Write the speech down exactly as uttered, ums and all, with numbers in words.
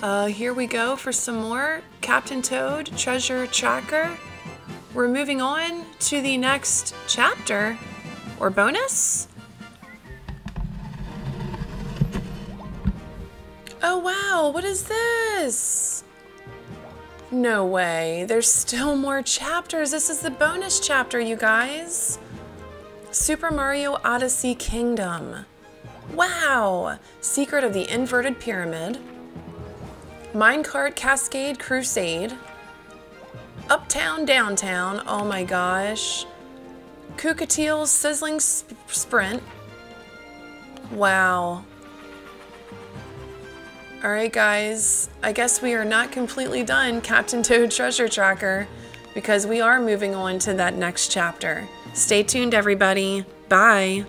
Uh, here we go for some more Captain Toad, Treasure Tracker. We're moving on to the next chapter or bonus. Oh wow, what is this? No way, there's still more chapters. This is the bonus chapter, you guys. Super Mario Odyssey Kingdom. Wow, Secret of the Inverted Pyramid. Minecart Cascade Crusade. Uptown Downtown, oh my gosh. Kukatiel's Sizzling sp Sprint. Wow. All right, guys, I guess we are not completely done Captain Toad Treasure Tracker because we are moving on to that next chapter. Stay tuned, everybody. Bye.